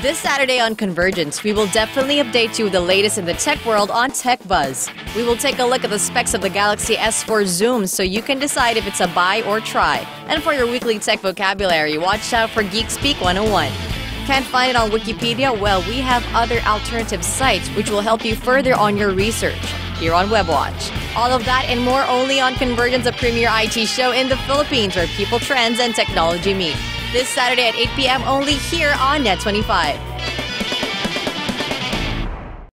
This Saturday on Convergence, we will definitely update you with the latest in the tech world on Tech Buzz. We will take a look at the specs of the Galaxy S4 Zoom so you can decide if it's a buy or try. And for your weekly tech vocabulary, watch out for Geek Speak 101. Can't find it on Wikipedia? Well, we have other alternative sites which will help you further on your research here on WebWatch. All of that and more only on Convergence, a premier IT show in the Philippines where people, trends, and technology meet. This Saturday at 8 p.m. only here on Net25.